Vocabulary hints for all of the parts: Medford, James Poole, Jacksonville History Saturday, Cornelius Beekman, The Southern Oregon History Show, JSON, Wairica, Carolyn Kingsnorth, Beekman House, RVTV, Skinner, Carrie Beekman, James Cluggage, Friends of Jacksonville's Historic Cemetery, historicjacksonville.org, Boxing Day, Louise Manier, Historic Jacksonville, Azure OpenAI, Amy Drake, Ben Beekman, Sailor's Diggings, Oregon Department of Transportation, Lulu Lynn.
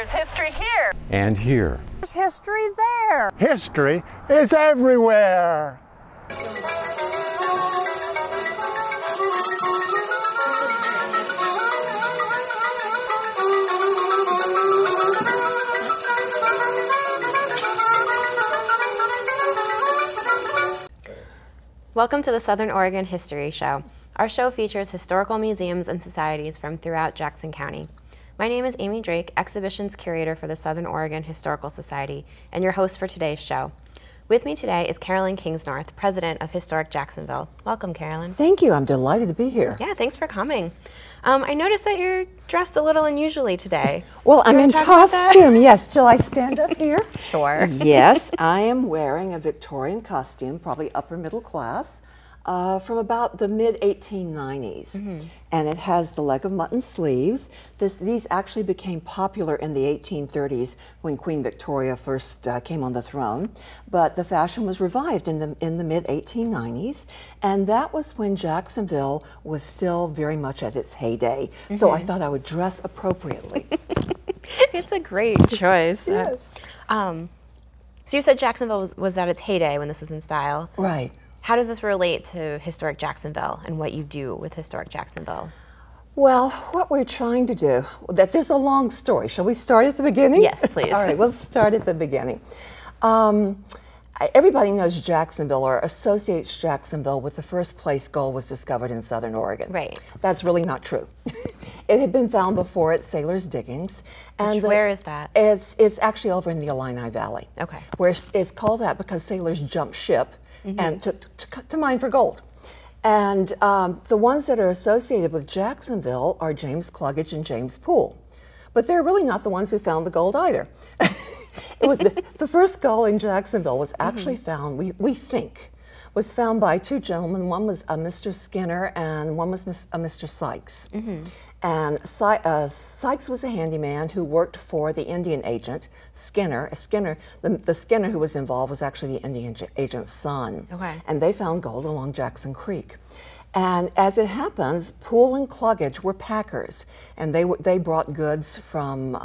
There's history here. And here. There's history there. History is everywhere. Welcome to the Southern Oregon History Show. Our show features historical museums and societies from throughout Jackson County. My name is Amy Drake, Exhibitions Curator for the Southern Oregon Historical Society, and your host for today's show. With me today is Carolyn Kingsnorth, President of Historic Jacksonville. Welcome, Carolyn. Thank you. I'm delighted to be here. Yeah, thanks for coming. I noticed that you're dressed a little unusually today. Well, I'm in costume, yes. Shall I stand up here? Sure. Yes, I am wearing a Victorian costume, probably upper middle class, from about the mid-1890s. Mm-hmm. And it has the leg of mutton sleeves. These actually became popular in the 1830s when Queen Victoria first came on the throne. But the fashion was revived in the mid-1890s. And that was when Jacksonville was still very much at its heyday. Mm-hmm. So I thought I would dress appropriately. It's a great choice. Yes. So you said Jacksonville was at its heyday when this was in style. Right. How does this relate to Historic Jacksonville and what you do with Historic Jacksonville? Well, what we're trying to do, there's a long story. Shall we start at the beginning? Yes, please. All right, we'll start at the beginning. Everybody knows Jacksonville or associates Jacksonville with the first place gold was discovered in Southern Oregon. Right. That's really not true. It had been found before at Sailor's Diggings. And where is that? It's actually over in the Illini Valley. Okay. Where it's called that because sailors jumped ship. Mm-hmm. And to mine for gold. And the ones that are associated with Jacksonville are James Cluggage and James Poole. But they're really not the ones who found the gold either. The first gold in Jacksonville was actually mm-hmm. found, we think, was found by two gentlemen. One was a Mr. Skinner and one was a Mr. Sykes. Mm-hmm. And Sykes was a handyman who worked for the Indian agent, Skinner. The Skinner who was involved was actually the Indian agent's son. Okay. And they found gold along Jackson Creek. And as it happens, Poole and Cluggage were packers, and they brought goods from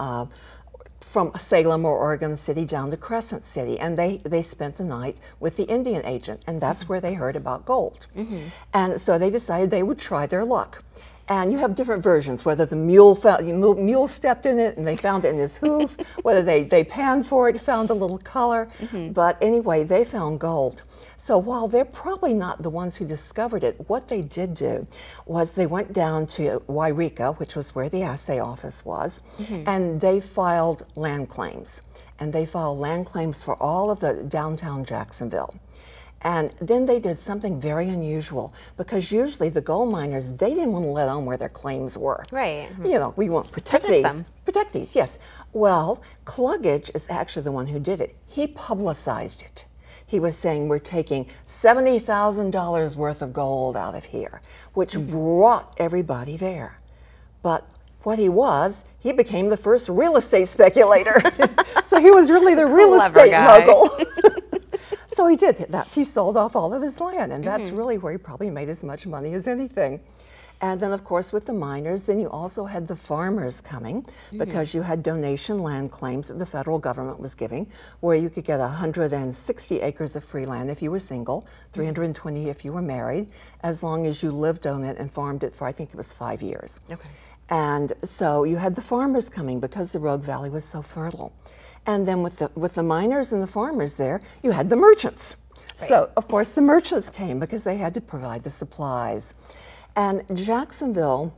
Salem or Oregon City down to Crescent City, and they spent the night with the Indian agent, and that's where they heard about gold. Mm-hmm. And so they decided they would try their luck. And you have different versions, whether the mule stepped in it and they found it in his hoof, whether they panned for it, found a little color. Mm-hmm. But anyway, they found gold. So while they're probably not the ones who discovered it, what they did do was they went down to Wairica, which was where the assay office was, mm-hmm. and they filed land claims. And they filed land claims for all of the downtown Jacksonville. And then they did something very unusual, because usually the gold miners, they didn't want to let on where their claims were. Right. You know, we want to protect these, yes. Well, Cluggage is actually the one who did it. He publicized it. He was saying, we're taking $70,000 worth of gold out of here, which mm-hmm. brought everybody there. But what he was, he became the first real estate speculator. So he was really the real estate mogul. So he did that. He sold off all of his land, and that's mm-hmm. really where he probably made as much money as anything. And then, of course, with the miners, then you also had the farmers coming mm-hmm. because you had donation land claims that the federal government was giving, where you could get 160 acres of free land if you were single, 320 if you were married, as long as you lived on it and farmed it for, I think it was 5 years. Okay. And so you had the farmers coming because the Rogue Valley was so fertile. And then with the miners and the farmers there, you had the merchants. Right. So, of course, the merchants came because they had to provide the supplies. And Jacksonville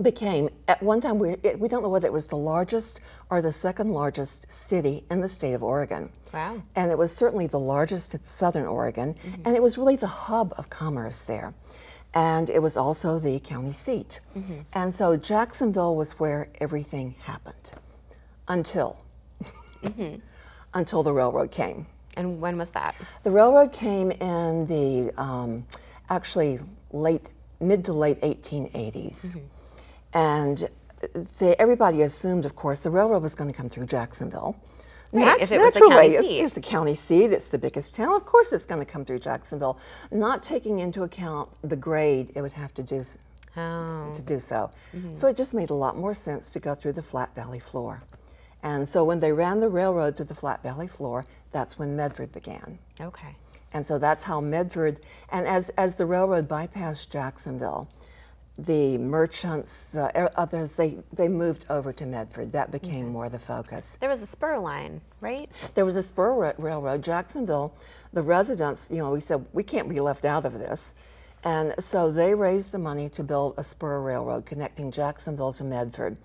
became, at one time, we don't know whether it was the largest or the second largest city in the state of Oregon. Wow. And it was certainly the largest in Southern Oregon. Mm-hmm. And it was really the hub of commerce there. And it was also the county seat. Mm-hmm. And so Jacksonville was where everything happened until... Mm-hmm. until the railroad came. And when was that? The railroad came in the actually mid to late 1880s. Mm-hmm. And everybody assumed, of course, the railroad was going to come through Jacksonville. Right, if it was the county seat. It's the county seat, it's the biggest town, of course it's going to come through Jacksonville. Not taking into account the grade it would have to do to do so. Mm-hmm. So it just made a lot more sense to go through the flat valley floor. And so when they ran the railroad through the flat valley floor, that's when Medford began. Okay. And so that's how Medford, and as the railroad bypassed Jacksonville, the merchants, the others, they moved over to Medford. That became more the focus. There was a spur line, right? There was a spur railroad. Jacksonville, the residents, you know, we said, we can't be left out of this. And so they raised the money to build a spur railroad connecting Jacksonville to Medford.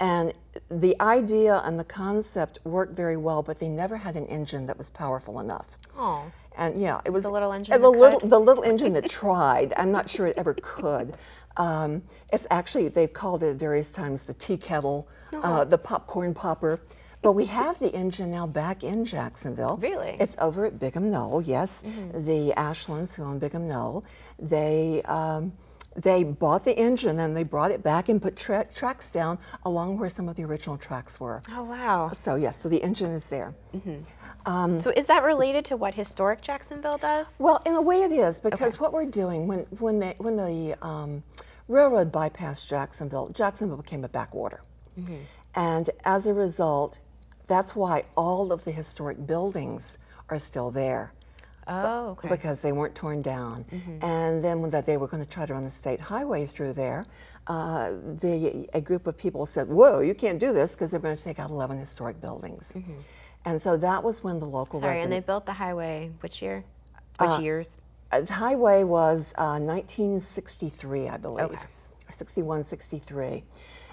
And the idea and the concept worked very well, but they never had an engine that was powerful enough. Oh. And yeah, it was the little engine. The little engine that tried. I'm not sure it ever could. It's actually, they've called it various times the tea kettle, the popcorn popper. But we have the engine now back in Jacksonville. Really? It's over at Bigham Knoll, yes. The Ashlands, who own Bigham Knoll, they bought the engine and they brought it back and put tracks down along where some of the original tracks were. Oh, wow. So, yes, so the engine is there. So is that related to what Historic Jacksonville does? Well, in a way it is, because what we're doing, when the railroad bypassed Jacksonville, Jacksonville became a backwater. And as a result, that's why all of the historic buildings are still there. Oh, okay. Because they weren't torn down. And then when they were going to try to run the state highway through there, a group of people said, whoa, you can't do this, because they're going to take out 11 historic buildings. And so that was when the local residents... And they built the highway which year? Which years? The highway was 1963, I believe, or 61, 63.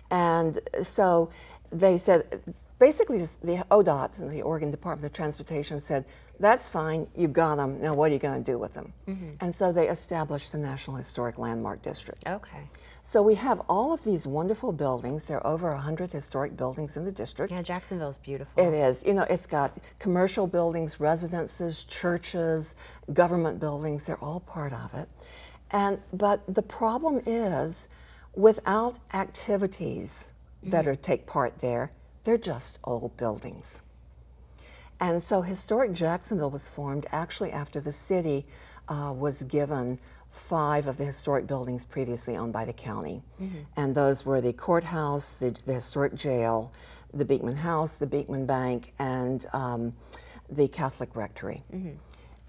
And so they said, basically the ODOT and the Oregon Department of Transportation said, that's fine, you got them, now what are you going to do with them? And so they established the National Historic Landmark District. Okay. So we have all of these wonderful buildings. There are over 100 historic buildings in the district. Yeah, Jacksonville's beautiful. It is. You know, it's got commercial buildings, residences, churches, government buildings. They're all part of it. But the problem is, without activities that are, take part there, they're just old buildings. And so Historic Jacksonville was formed actually after the city was given 5 of the historic buildings previously owned by the county. And those were the courthouse, the historic jail, the Beekman House, the Beekman Bank, and the Catholic Rectory.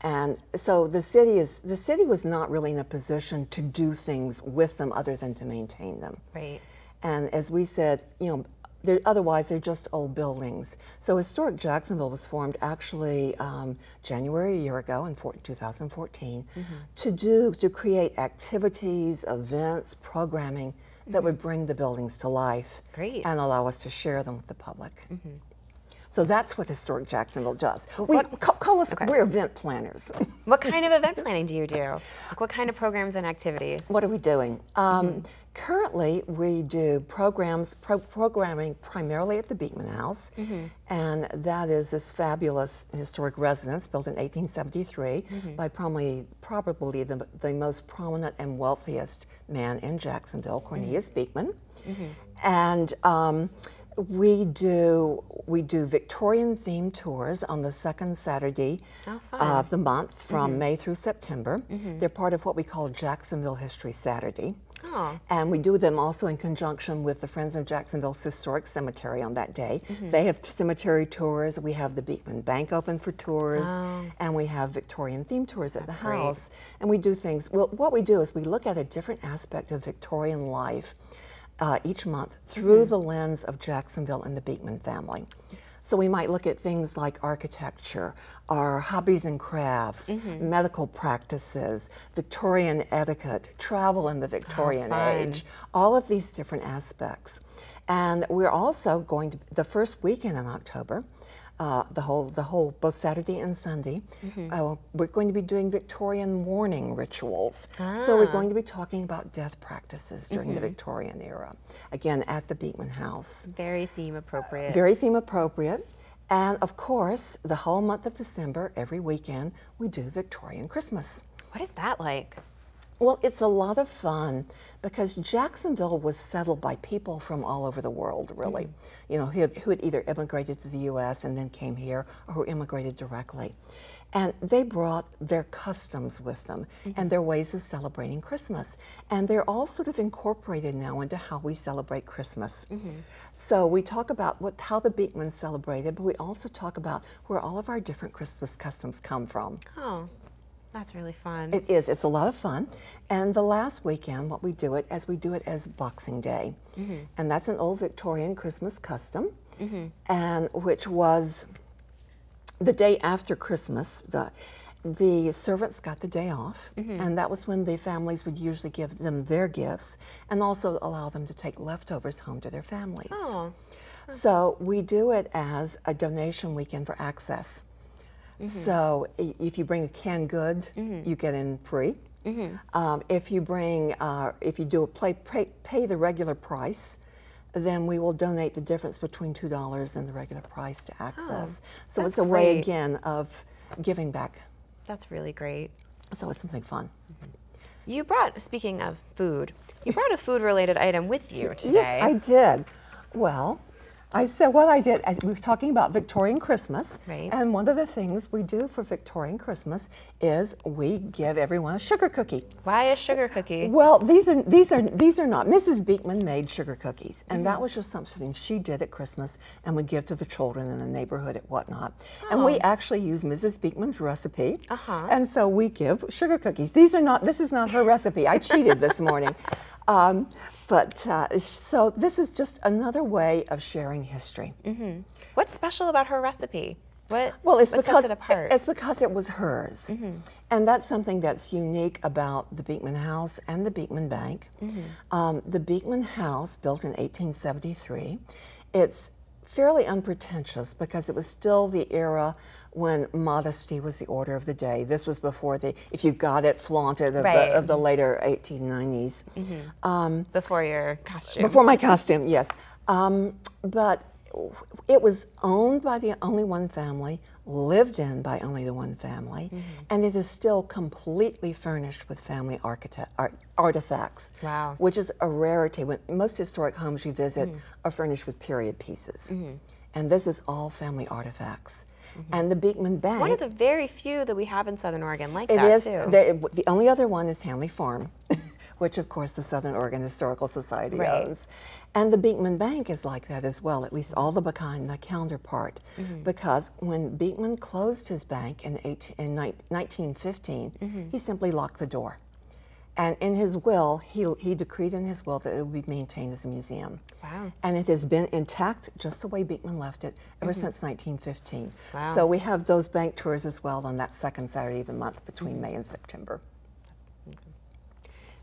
And so the city was not really in a position to do things with them other than to maintain them. Right. And as we said, you know, otherwise they're just old buildings. So Historic Jacksonville was formed actually January a year ago in 2014 to create activities, events, programming that would bring the buildings to life. Great. And allow us to share them with the public. So that's what Historic Jacksonville does. We're event planners. What kind of event planning do you do? Like what kind of programs and activities? What are we doing? Currently, we do programming primarily at the Beekman House, and that is this fabulous historic residence built in 1873 by probably the most prominent and wealthiest man in Jacksonville, Cornelius Beekman. And we do Victorian-themed tours on the second Saturday of the month from May through September. They're part of what we call Jacksonville History Saturday. Oh. And we do them also in conjunction with the Friends of Jacksonville's Historic Cemetery on that day. They have cemetery tours. We have the Beekman Bank open for tours, and we have Victorian themed tours at the house. And we do things. Well, what we do is we look at a different aspect of Victorian life each month through the lens of Jacksonville and the Beekman family. So we might look at things like architecture, our hobbies and crafts, medical practices, Victorian etiquette, travel in the Victorian age, all of these different aspects. And we're also going to, the first weekend in October, the whole both Saturday and Sunday, we're going to be doing Victorian mourning rituals. So we're going to be talking about death practices during the Victorian era, again at the Beekman House. Very theme appropriate. Very theme appropriate. And of course, the whole month of December, every weekend, we do Victorian Christmas. What is that like? Well, it's a lot of fun because Jacksonville was settled by people from all over the world, really, you know, who had either immigrated to the U.S. and then came here, or who immigrated directly. And they brought their customs with them and their ways of celebrating Christmas. And they're all sort of incorporated now into how we celebrate Christmas. So we talk about how the Beekmans celebrated, but we also talk about where all of our different Christmas customs come from. Oh, that's really fun. It is. It's a lot of fun. And the last weekend, what we do it as Boxing Day. And that's an old Victorian Christmas custom, and which was the day after Christmas, the servants got the day off, and that was when the families would usually give them their gifts and also allow them to take leftovers home to their families. So we do it as a donation weekend for Access. So if you bring a canned good, you get in free. If you bring, if you do a pay the regular price, then we will donate the difference between $2 and the regular price to Access. So it's a way, again, of giving back. That's really great. So it's something fun. You brought, speaking of food, you brought a food-related item with you today. Yes, I did. Well, I said what I did, we were talking about Victorian Christmas, and one of the things we do for Victorian Christmas is we give everyone a sugar cookie. Why a sugar cookie? Well, these are not. Mrs. Beekman made sugar cookies, and that was just something she did at Christmas and would give to the children in the neighborhood and whatnot. And we actually use Mrs. Beekman's recipe, and so we give sugar cookies. These are not, this is not her recipe. I cheated this morning. So this is just another way of sharing history. What's special about her recipe? What sets it apart? It's because it was hers. And that's something that's unique about the Beekman House and the Beekman Bank. The Beekman House, built in 1873, it's fairly unpretentious because it was still the era when modesty was the order of the day. This was before the, if you got it, flaunted of, the, of the later 1890s. Before your costume. Before my costume, yes. But it was owned by the only one family, lived in by only the one family, and it is still completely furnished with family artifacts, which is a rarity. When most historic homes you visit are furnished with period pieces, and this is all family artifacts. And the Beekman Bank. It's one of the very few that we have in Southern Oregon like that, too. The only other one is Hanley Farm, which, of course, the Southern Oregon Historical Society owns. And the Beekman Bank is like that as well, at least all the behind the counter part, because when Beekman closed his bank in 1915, he simply locked the door. And in his will, he decreed in his will that it would be maintained as a museum. And it has been intact, just the way Beekman left it, ever since 1915. So we have those bank tours as well on that second Saturday of the month between May and September.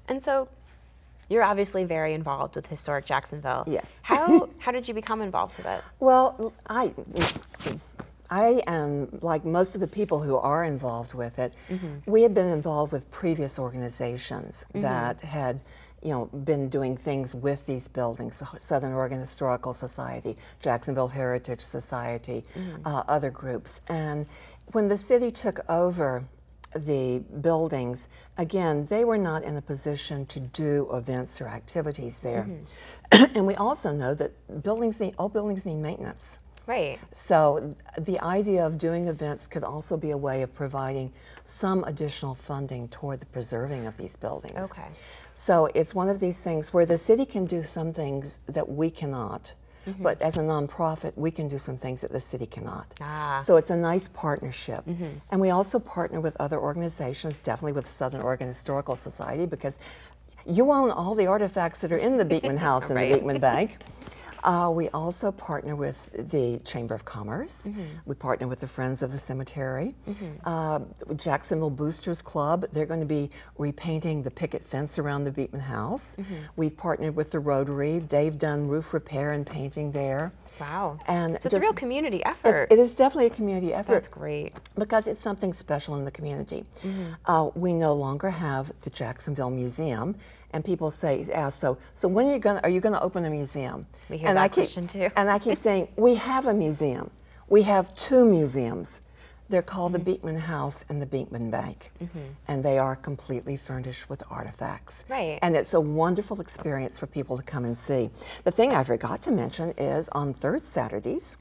And so you're obviously very involved with Historic Jacksonville. Yes. How did you become involved with it? Well, I am, like most of the people who are involved with it, we had been involved with previous organizations that had, you know, been doing things with these buildings, Southern Oregon Historical Society, Jacksonville Heritage Society, other groups. And when the city took over the buildings, again, they were not in a position to do events or activities there. And we also know that all buildings need maintenance. So the idea of doing events could also be a way of providing some additional funding toward the preserving of these buildings. So it's one of these things where the city can do some things that we cannot, but as a nonprofit, we can do some things that the city cannot. So it's a nice partnership. And we also partner with other organizations, definitely with the Southern Oregon Historical Society, because you own all the artifacts that are in the Beekman House and the Beekman Bank. We also partner with the Chamber of Commerce. We partner with the Friends of the Cemetery. Jacksonville Boosters Club, they're going to be repainting the picket fence around the Beekman House. We've partnered with the Rotary. They've done roof repair and painting there. And so it's a real community effort. It is definitely a community effort. That's great. Because it's something special in the community. We no longer have the Jacksonville Museum. And people say, so when are you gonna open a museum? We hear that question too. And I keep saying, we have a museum. We have two museums. They're called the Beekman House and the Beekman Bank, and they are completely furnished with artifacts. Right. And it's a wonderful experience for people to come and see. The thing I forgot to mention is on third Saturdays,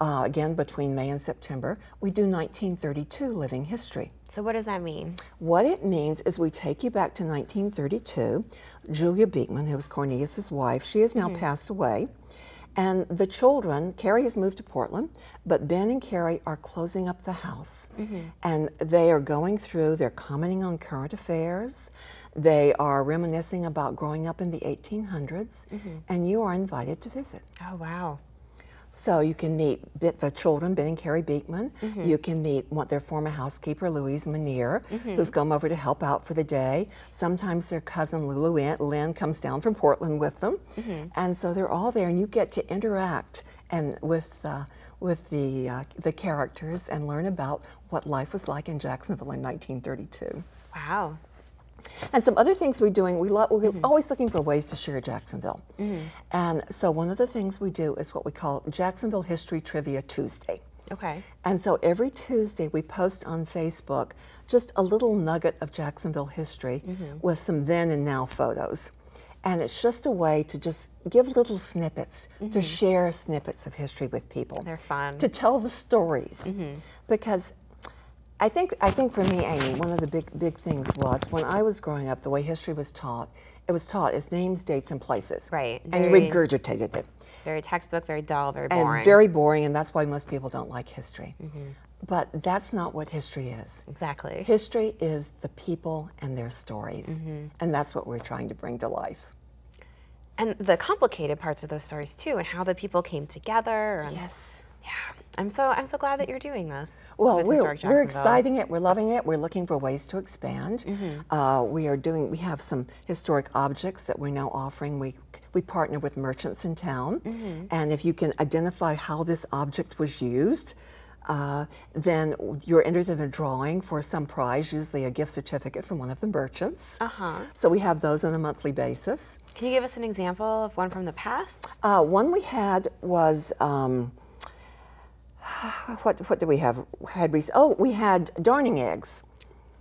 again between May and September, we do 1932 Living History. So what does that mean? What it means is we take you back to 1932. Julia Beekman, who was Cornelius's wife, she has now passed away. And the children, Carrie has moved to Portland, but Ben and Carrie are closing up the house. And they are going through, they're commenting on current affairs, they are reminiscing about growing up in the 1800s, and you are invited to visit. Oh, wow. So you can meet the children, Ben and Carrie Beekman. You can meet their former housekeeper, Louise Manier, who's come over to help out for the day. Sometimes their cousin Lulu Lynn comes down from Portland with them. And so they're all there, and you get to interact and with the characters and learn about what life was like in Jacksonville in 1932. Wow. And some other things we're doing, we're always looking for ways to share Jacksonville. And so one of the things we do is what we call Jacksonville History Trivia Tuesday. Okay. And so every Tuesday we post on Facebook just a little nugget of Jacksonville history with some then and now photos. And it's just a way to just give little snippets, to share snippets of history with people. They're fun. To tell the stories. Because I think for me, Amy, one of the big things was when I was growing up, the way history was taught, it was taught as names, dates, and places. Right. And you regurgitated it. Very textbook, very dull, very boring. And very boring, and that's why most people don't like history. But that's not what history is. Exactly. History is the people and their stories, and that's what we're trying to bring to life. And the complicated parts of those stories, too, and how the people came together. And yes. Yeah. I'm so glad that you're doing this. Well, we're exciting it. We're loving it. We're looking for ways to expand. We have some historic objects that we're now offering. We partner with merchants in town, and if you can identify how this object was used, then you're entered in a drawing for some prize, usually a gift certificate from one of the merchants. So we have those on a monthly basis. Can you give us an example of one from the past? One we had was. What do we have? We had darning eggs.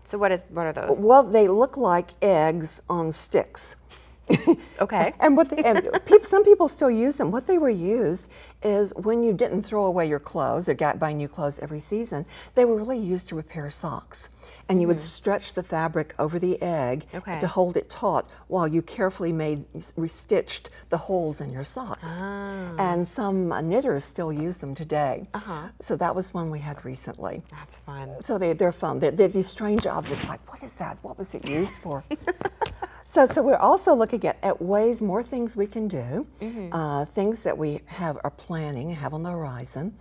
So what are those? Well, they look like eggs on sticks. Okay. And some people still use them. What they were used is when you didn't throw away your clothes or buy new clothes every season, they were really used to repair socks. And you would stretch the fabric over the egg to hold it taut while you carefully restitched the holes in your socks. And some knitters still use them today. So that was one we had recently. That's fun. So they're fun. They're these strange objects like, what is that? What was it used for? So we're also looking at ways, more things we can do, things that we have on the horizon.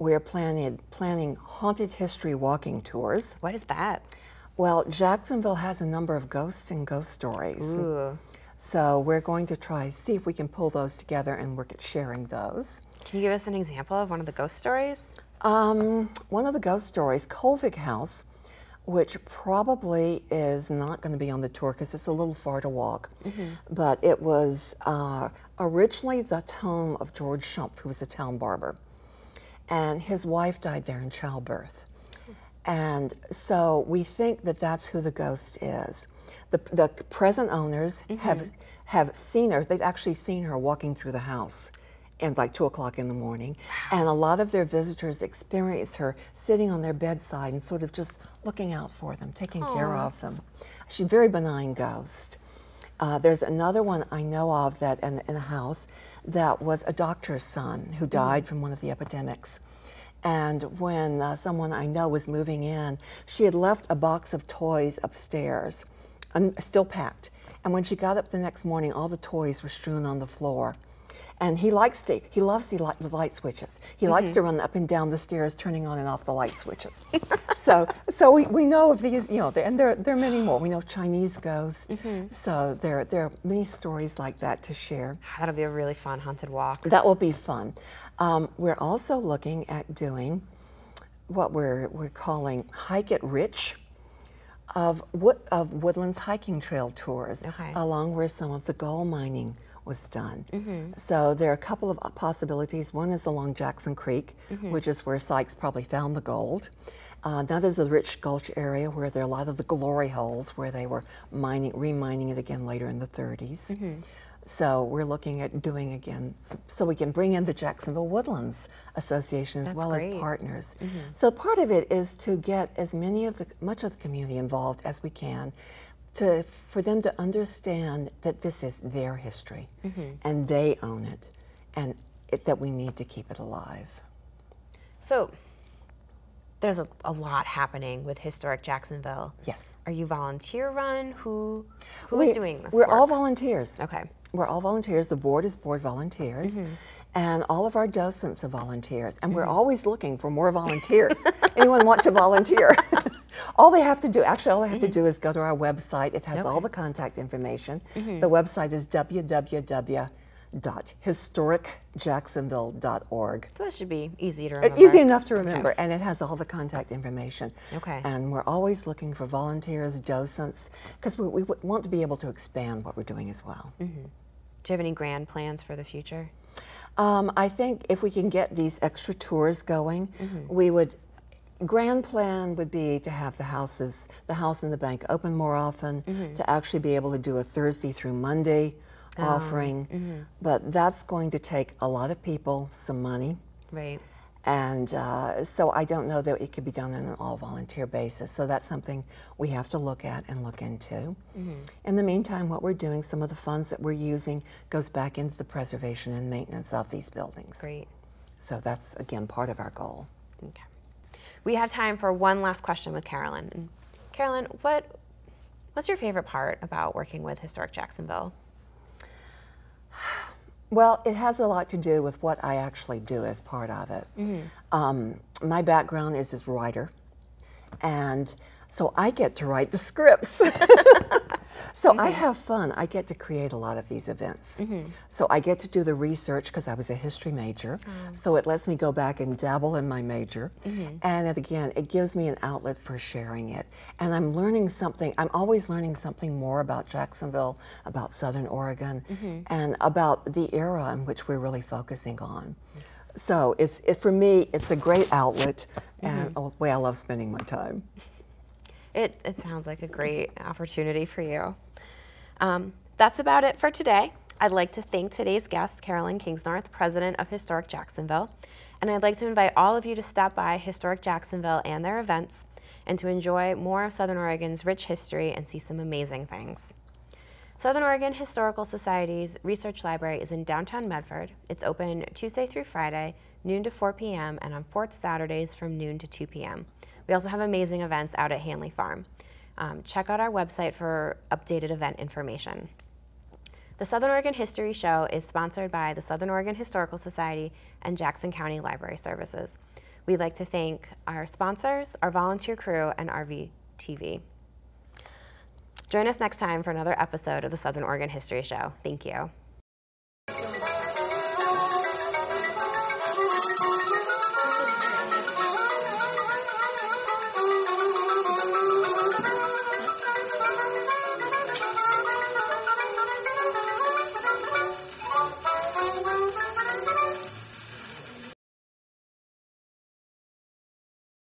We're planning haunted history walking tours. What is that? Well, Jacksonville has a number of ghosts and ghost stories. Ooh. So we're going to see if we can pull those together and work at sharing those. Can you give us an example of one of the ghost stories? One of the ghost stories, Colvig House, which probably is not going to be on the tour because it's a little far to walk. But it was originally the home of George Schumpf, who was a town barber. And his wife died there in childbirth. And so we think that that's who the ghost is. The present owners have seen her. They've actually seen her walking through the house at like 2 o'clock in the morning. And a lot of their visitors experience her sitting on their bedside and sort of just looking out for them, taking care of them. She's a very benign ghost. There's another one I know of that in a house that was a doctor's son who died from one of the epidemics. And when someone I know was moving in, she had left a box of toys upstairs, still packed. And when she got up the next morning, all the toys were strewn on the floor. And he loves the light switches. He likes to run up and down the stairs, turning on and off the light switches. So we know of these, and there are many more. We know Chinese ghosts. So there are many stories like that to share. That'll be a really fun haunted walk. That will be fun. We're also looking at doing what we're calling Hike It Rich, of Woodlands hiking trail tours, along where some of the gold mining was done. Mm-hmm. So there are a couple of possibilities. One is along Jackson Creek, mm-hmm. which is where Sykes probably found the gold. Another is the Rich Gulch area, where there are a lot of the glory holes where they were mining, remining it again later in the 30s. Mm-hmm. So we're looking at doing again, so we can bring in the Jacksonville Woodlands Association as well as partners. Mm-hmm. So part of it is to get as much of the community involved as we can, for them to understand that this is their history, mm-hmm. and they own it, and that we need to keep it alive. So there's a lot happening with Historic Jacksonville. Yes. Are you volunteer run? Who's doing this? We're all volunteers. Okay. We're all volunteers. The board is board volunteers, mm-hmm. and all of our docents are volunteers, and mm-hmm. we're always looking for more volunteers. Anyone want to volunteer? All they have to do is go to our website. It has all the contact information. Mm-hmm. The website is www.historicjacksonville.org. So that should be easy to remember. Easy enough to remember, and it has all the contact information. Okay. And we're always looking for volunteers, docents, because we want to be able to expand what we're doing as well. Mm-hmm. Do you have any grand plans for the future? I think if we can get these extra tours going, mm-hmm. we would. Grand plan would be to have the house and the bank open more often, mm-hmm. to actually be able to do a Thursday through Monday offering, mm-hmm. but that's going to take a lot of people, some money. Right. And so I don't know that it could be done on an all-volunteer basis, so that's something we have to look at and look into. Mm-hmm. In the meantime, what we're doing, some of the funds that we're using goes back into the preservation and maintenance of these buildings. Great. So that's, again, part of our goal. Okay. We have time for one last question with Carolyn. And Carolyn, what's your favorite part about working with Historic Jacksonville? Well, it has a lot to do with what I actually do as part of it. Mm-hmm. My background is as writer, and so I get to write the scripts. So I have fun. I get to create a lot of these events. Mm-hmm. So I get to do the research because I was a history major. Oh. So it lets me go back and dabble in my major. Mm-hmm. And it gives me an outlet for sharing it. And I'm learning something. I'm always learning something more about Jacksonville, about Southern Oregon, mm-hmm. and about the era in which we're really focusing on. So for me, it's a great outlet, mm-hmm. and a way I love spending my time. It sounds like a great opportunity for you. That's about it for today. I'd like to thank today's guest, Carolyn Kingsnorth, President of Historic Jacksonville. And I'd like to invite all of you to stop by Historic Jacksonville and their events and to enjoy more of Southern Oregon's rich history and see some amazing things. Southern Oregon Historical Society's Research Library is in downtown Medford. It's open Tuesday through Friday, noon to 4 p.m., and on 4th Saturdays from noon to 2 p.m. We also have amazing events out at Hanley Farm. Check out our website for updated event information. The Southern Oregon History Show is sponsored by the Southern Oregon Historical Society and Jackson County Library Services. We'd like to thank our sponsors, our volunteer crew, and RVTV. Join us next time for another episode of the Southern Oregon History Show. Thank you.